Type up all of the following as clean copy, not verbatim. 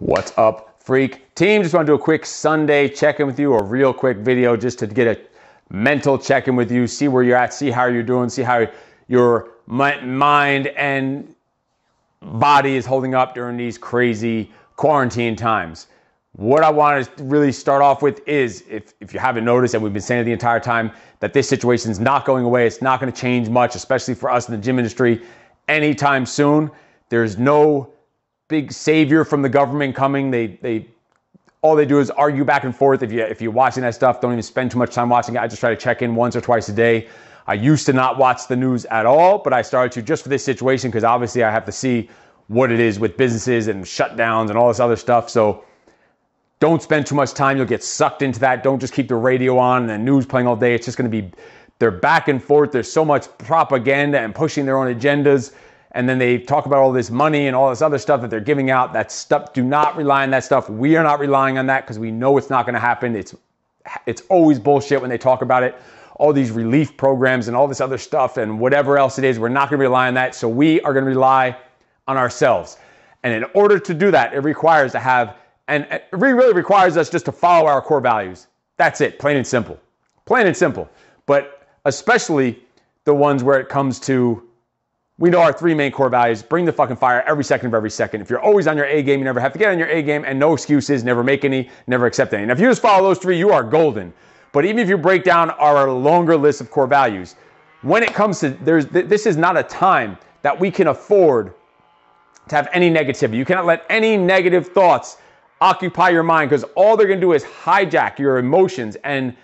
What's up, Freak Team? Just want to do a quick Sunday check-in with you, a real quick video just to get a mental check-in with you, see where you're at, see how you're doing, see how your mind and body is holding up during these crazy quarantine times. What I want to really start off with is, if you haven't noticed, and we've been saying it the entire time, that this situation is not going away. It's not going to change much, especially for us in the gym industry anytime soon. There's no big savior from the government coming. All they do is argue back and forth. If you're watching that stuff, don't even spend too much time watching it. I just try to check in once or twice a day. I used to not watch the news at all, but I started to just for this situation because obviously I have to see what it is with businesses and shutdowns and all this other stuff. So don't spend too much time. You'll get sucked into that. Don't just keep the radio on and the news playing all day. It's just going to be, they're back and forth. There's so much propaganda and pushing their own agendas. And then they talk about all this money and all this other stuff that they're giving out. That stuff, do not rely on that stuff. We are not relying on that because we know it's not going to happen. It's always bullshit when they talk about it. All these relief programs and all this other stuff and whatever else it is, we're not going to rely on that. So we are going to rely on ourselves. And in order to do that, it requires to have, and it really requires us just to follow our core values. That's it, plain and simple. Plain and simple. But especially the ones where it comes to, we know our three main core values. Bring the fucking fire every second of every second. If you're always on your A game, you never have to get on your A game, and no excuses, never make any, never accept any. Now, if you just follow those three, you are golden. But even if you break down our longer list of core values, when it comes to, this is not a time that we can afford to have any negativity. You cannot let any negative thoughts occupy your mind because all they're going to do is hijack your emotions and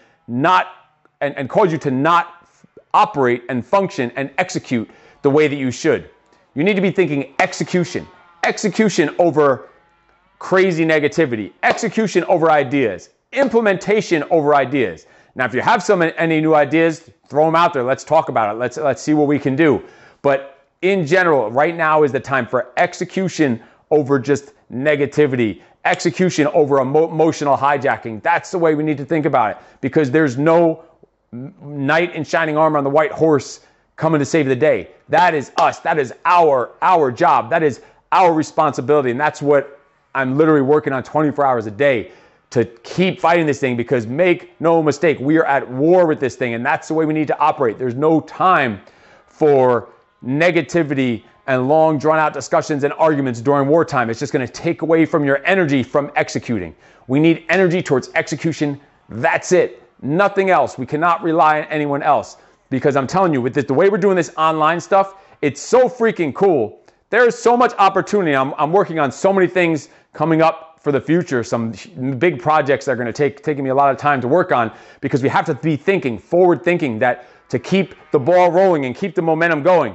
cause you to not operate and function and execute the way that you should. You need to be thinking execution. Execution over crazy negativity. Execution over ideas. Implementation over ideas. Now, if you have any new ideas, throw them out there. Let's talk about it. Let's see what we can do. But in general, right now is the time for execution over just negativity. Execution over emotional hijacking. That's the way we need to think about it because there's no knight in shining armor on the white horse coming to save the day. That is us. That is our job. That is our responsibility. And that's what I'm literally working on 24 hours a day to keep fighting this thing because make no mistake, we are at war with this thing. And that's the way we need to operate. There's no time for negativity and long drawn out discussions and arguments during wartime. It's just going to take away from your energy from executing. We need energy towards execution. That's it. Nothing else. We cannot rely on anyone else. Because I'm telling you, with this, the way we're doing this online stuff, it's so freaking cool. There is so much opportunity. I'm working on so many things coming up for the future, some big projects that are going to take me a lot of time to work on because we have to be thinking, forward thinking, that to keep the ball rolling and keep the momentum going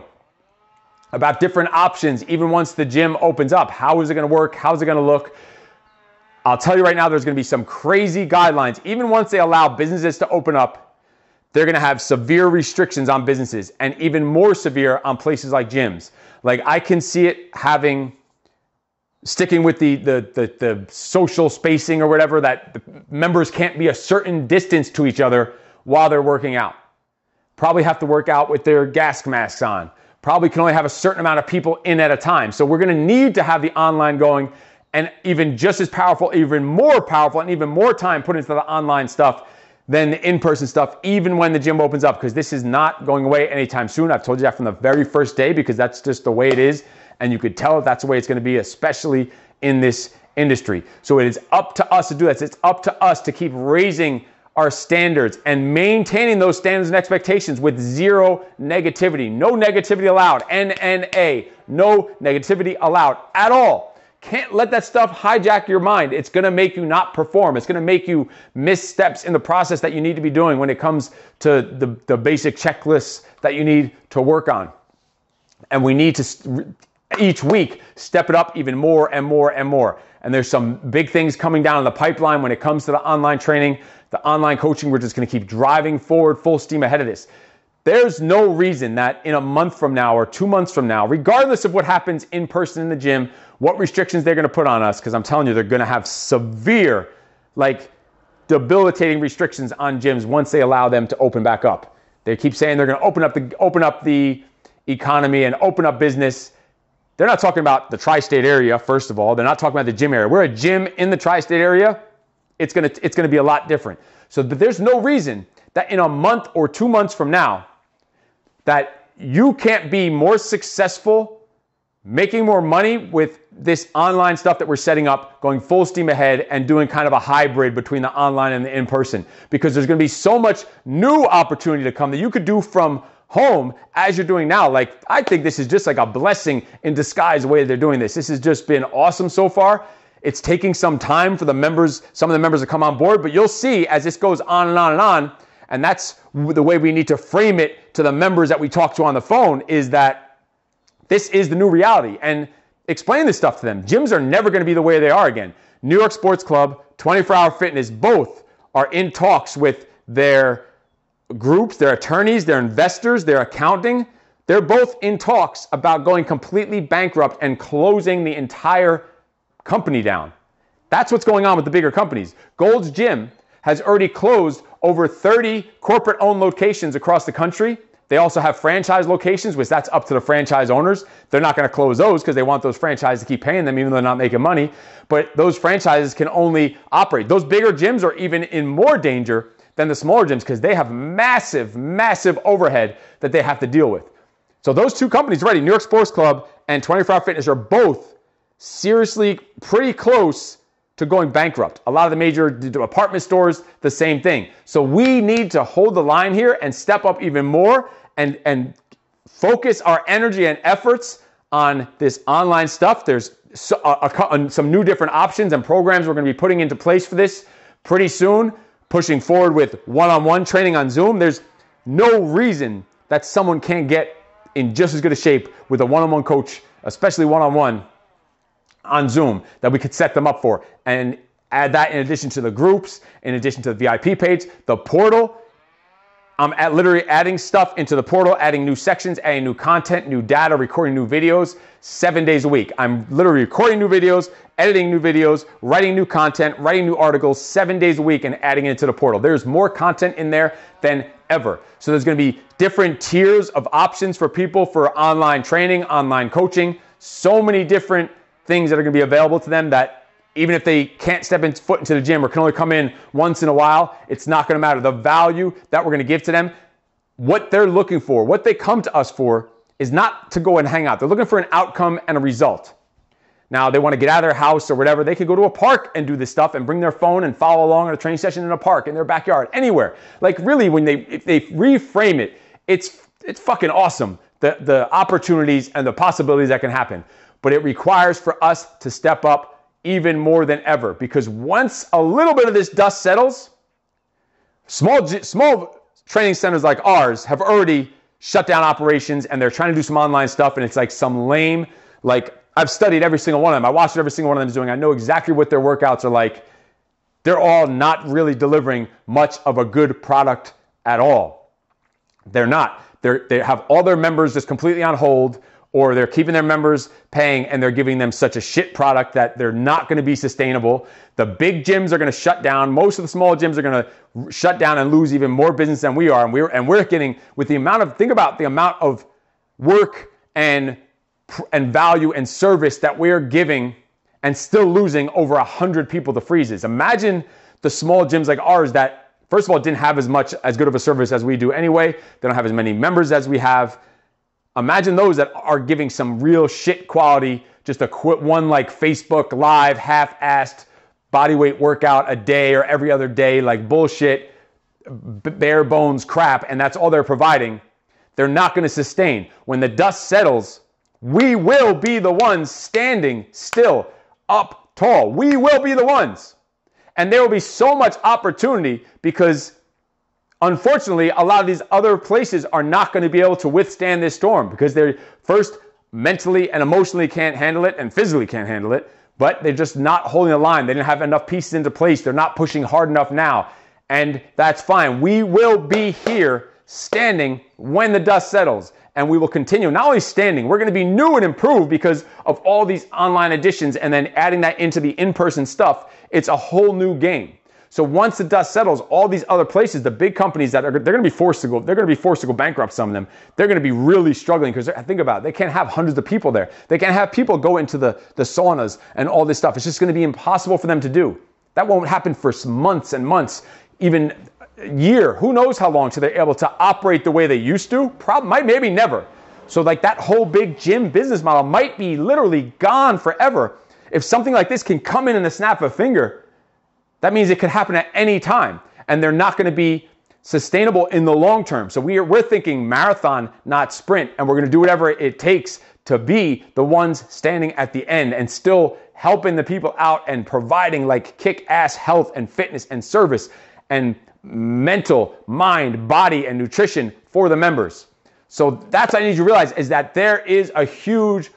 about different options, even once the gym opens up. How is it going to work? How is it going to look? I'll tell you right now, there's going to be some crazy guidelines. Even once they allow businesses to open up, they're going to have severe restrictions on businesses and even more severe on places like gyms. Like I can see it sticking with the social spacing or whatever, that the members can't be a certain distance to each other while they're working out. Probably have to work out with their gas masks on. Probably can only have a certain amount of people in at a time. So we're going to need to have the online going and even just as powerful, even more powerful and even more time put into the online stuff than the in-person stuff, even when the gym opens up, because this is not going away anytime soon. I've told you that from the very first day, because that's just the way it is. And you could tell that's the way it's going to be, especially in this industry. So it is up to us to do that. It's up to us to keep raising our standards and maintaining those standards and expectations with zero negativity. No negativity allowed. NNA. No negativity allowed at all. Can't let that stuff hijack your mind. It's going to make you not perform. It's going to make you miss steps in the process that you need to be doing when it comes to the basic checklists that you need to work on. And we need to, each week, step it up even more and more and more. And there's some big things coming down in the pipeline when it comes to the online training, the online coaching. We're just going to keep driving forward full steam ahead of this. There's no reason that in a month from now or 2 months from now, regardless of what happens in person in the gym, what restrictions they're going to put on us, because I'm telling you, they're going to have severe, like debilitating restrictions on gyms once they allow them to open back up. They keep saying they're going to open up the economy and open up business. They're not talking about the tri-state area, first of all. They're not talking about the gym area. We're a gym in the tri-state area. It's gonna be a lot different. So there's no reason that in a month or 2 months from now that you can't be more successful, making more money with this online stuff that we're setting up, going full steam ahead and doing kind of a hybrid between the online and the in-person, because there's gonna be so much new opportunity to come that you could do from home as you're doing now. Like, I think this is just like a blessing in disguise, the way they're doing this. This has just been awesome so far. It's taking some time for the members, some of the members to come on board, but you'll see as this goes on and on and on. And that's the way we need to frame it to the members that we talk to on the phone, is that this is the new reality, and explain this stuff to them. Gyms are never going to be the way they are again. New York Sports Club, 24 Hour Fitness, both are in talks with their groups, their attorneys, their investors, their accounting. They're both in talks about going completely bankrupt and closing the entire company down. That's what's going on with the bigger companies. Gold's Gym has already closed over 30 corporate-owned locations across the country. They also have franchise locations, which that's up to the franchise owners. They're not going to close those because they want those franchises to keep paying them, even though they're not making money. But those franchises can only operate. Those bigger gyms are even in more danger than the smaller gyms because they have massive, massive overhead that they have to deal with. So those two companies already, New York Sports Club and 24 Hour Fitness, are both seriously pretty close to going bankrupt. A lot of the major department stores, the same thing. So we need to hold the line here and step up even more and focus our energy and efforts on this online stuff. There's some new different options and programs we're going to be putting into place for this pretty soon. Pushing forward with one-on-one training on Zoom. There's no reason that someone can't get in just as good a shape with a one-on-one coach, especially one-on-one on Zoom, that we could set them up for. And add that in addition to the groups, in addition to the VIP page, the portal. I'm literally adding stuff into the portal, adding new sections, adding new content, new data, recording new videos 7 days a week. I'm literally recording new videos, editing new videos, writing new content, writing new articles 7 days a week and adding it into the portal. There's more content in there than ever. So there's going to be different tiers of options for people for online training, online coaching, so many different things that are going to be available to them that even if they can't step foot into the gym or can only come in once in a while, it's not going to matter. The value that we're going to give to them, what they're looking for, what they come to us for, is not to go and hang out. They're looking for an outcome and a result. Now, they want to get out of their house or whatever. They could go to a park and do this stuff and bring their phone and follow along on a training session in a park, in their backyard, anywhere. Like, really, if they reframe it, it's fucking awesome, the opportunities and the possibilities that can happen. But it requires for us to step up even more than ever, because once a little bit of this dust settles, small training centers like ours have already shut down operations and they're trying to do some online stuff, and it's like some lame, like, I've studied every single one of them. I watched what every single one of them is doing. I know exactly what their workouts are like. They're all not really delivering much of a good product at all. They're not. They have all their members just completely on hold, or they're keeping their members paying and they're giving them such a shit product that they're not going to be sustainable. The big gyms are going to shut down. Most of the small gyms are going to shut down and lose even more business than we are. And we're getting, with the amount of, think about the amount of work and value and service that we're giving and still losing over 100 people to freezes. Imagine the small gyms like ours that, first of all, didn't have as good of a service as we do anyway. They don't have as many members as we have. Imagine those that are giving some real shit quality, just a quick one, like Facebook Live, half-assed bodyweight workout a day or every other day, like bullshit, bare bones crap, and that's all they're providing. They're not going to sustain. When the dust settles, we will be the ones standing still, up tall. We will be the ones. And there will be so much opportunity because, unfortunately, a lot of these other places are not going to be able to withstand this storm because they first mentally and emotionally can't handle it and physically can't handle it, but they're just not holding the line. They didn't have enough pieces into place. They're not pushing hard enough now, and that's fine. We will be here standing when the dust settles, and we will continue. Not only standing, we're going to be new and improved because of all these online additions and then adding that into the in-person stuff. It's a whole new game. So once the dust settles, all these other places, the big companies that are, they're going to be forced to go bankrupt. Some of them, they're going to be really struggling because think about it, they can't have hundreds of people there. They can't have people go into the saunas and all this stuff. It's just going to be impossible for them to do. That won't happen for months and months, even a year. Who knows how long till they're able to operate the way they used to? Probably, maybe never. So like that whole big gym business model might be literally gone forever. If something like this can come in the snap of a finger, that means it could happen at any time, and they're not going to be sustainable in the long term. So we're thinking marathon, not sprint, and we're going to do whatever it takes to be the ones standing at the end and still helping the people out and providing like kick-ass health and fitness and service and mental, mind, body, and nutrition for the members. So that's what I need you to realize, is that there is huge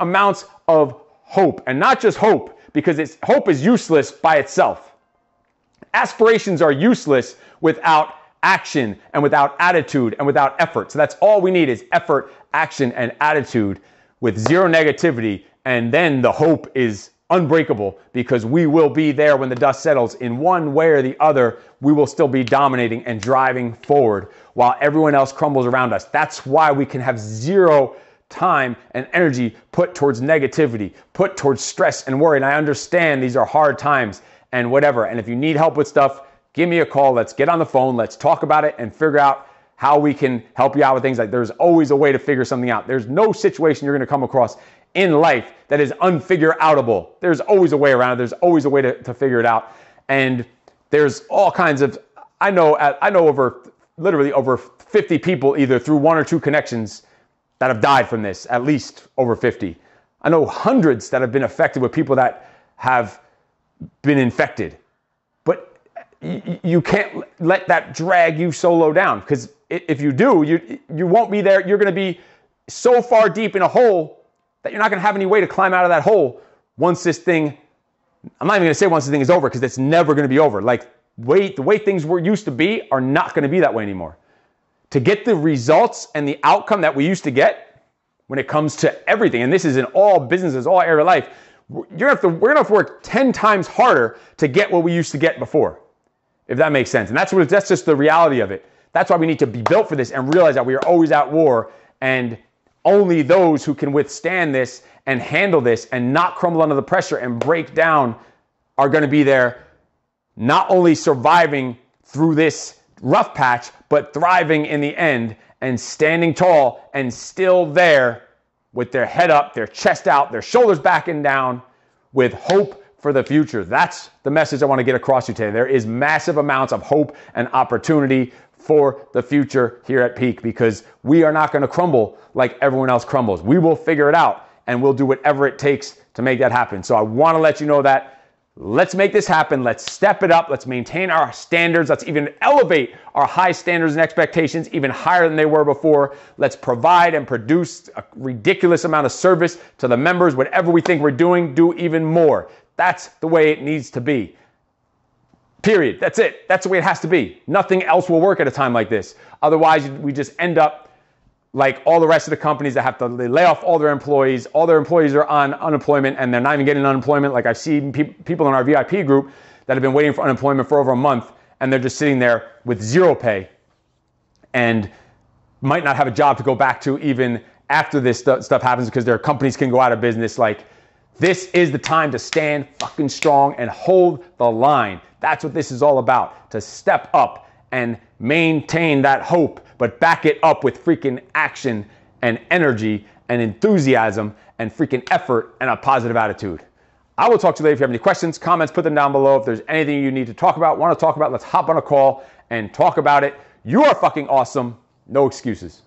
amounts of hope, and not just hope, because hope is useless by itself. Aspirations are useless without action and without attitude and without effort. So that's all we need, is effort, action, and attitude with zero negativity. And then the hope is unbreakable, because we will be there when the dust settles. In one way or the other, we will still be dominating and driving forward while everyone else crumbles around us. That's why we can have zero time and energy put towards negativity, put towards stress and worry. And I understand these are hard times and whatever. And if you need help with stuff, give me a call. Let's get on the phone. Let's talk about it and figure out how we can help you out with things. Like, there's always a way to figure something out. There's no situation you're going to come across in life that is unfigure-outable. There's always a way around it. There's always a way to figure it out. And there's all kinds of, I know literally over 50 people, either through one or two connections, that have died from this, at least over 50. I know hundreds that have been affected, with people that have been infected. But you can't let that drag you so low down, because if you do, you won't be there. You're going to be so far deep in a hole that you're not going to have any way to climb out of that hole once this thing, I'm not even going to say once this thing is over, because it's never going to be over. Like, the way things were used to be are not going to be that way anymore. To get the results and the outcome that we used to get when it comes to everything, and this is in all businesses, all area of life, we're gonna have to work 10 times harder to get what we used to get before, if that makes sense. And that's just the reality of it. That's why we need to be built for this and realize that we are always at war, and only those who can withstand this and handle this and not crumble under the pressure and break down are gonna be there, not only surviving through this rough patch, but thriving in the end and standing tall and still there with their head up, their chest out, their shoulders back and down, with hope for the future. That's the message I want to get across to you today. There is massive amounts of hope and opportunity for the future here at Peak, because we are not going to crumble like everyone else crumbles. We will figure it out, and we'll do whatever it takes to make that happen. So I want to let you know that. Let's make this happen. Let's step it up. Let's maintain our standards. Let's even elevate our high standards and expectations even higher than they were before. Let's provide and produce a ridiculous amount of service to the members. Whatever we think we're doing, do even more. That's the way it needs to be. Period. That's it. That's the way it has to be. Nothing else will work at a time like this. Otherwise, we just end up like all the rest of the companies that have to lay off all their employees. All their employees are on unemployment, and they're not even getting unemployment. Like, I've seen people in our VIP group that have been waiting for unemployment for over a month, and they're just sitting there with zero pay and might not have a job to go back to even after this stuff happens, because their companies can go out of business. Like, this is the time to stand fucking strong and hold the line. That's what this is all about, to step up and maintain that hope, but back it up with freaking action and energy and enthusiasm and freaking effort and a positive attitude. I will talk to you later. If you have any questions, comments, put them down below. If there's anything you need to talk about, let's hop on a call and talk about it. You are fucking awesome. No excuses.